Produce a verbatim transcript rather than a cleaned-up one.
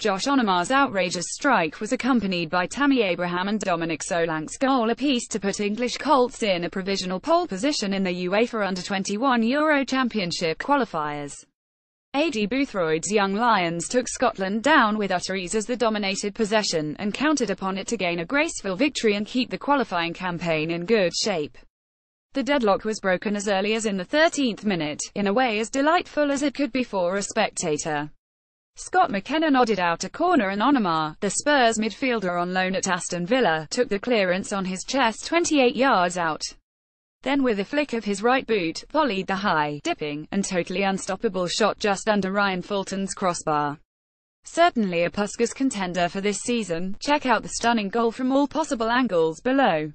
Josh Onomah's outrageous strike was accompanied by Tammy Abraham and Dominic Solanke's goal apiece to put English Colts in a provisional pole position in the UEFA under twenty-one Euro Championship qualifiers. A D Boothroyd's young Lions took Scotland down with utter ease as they dominated possession and counted upon it to gain a graceful victory and keep the qualifying campaign in good shape. The deadlock was broken as early as in the thirteenth minute, in a way as delightful as it could be for a spectator. Scott McKenna nodded out a corner and Onomah, the Spurs midfielder on loan at Aston Villa, took the clearance on his chest twenty-eight yards out. Then with a flick of his right boot, volleyed the high, dipping, and totally unstoppable shot just under Ryan Fulton's crossbar. Certainly a Puskas contender for this season. Check out the stunning goal from all possible angles below.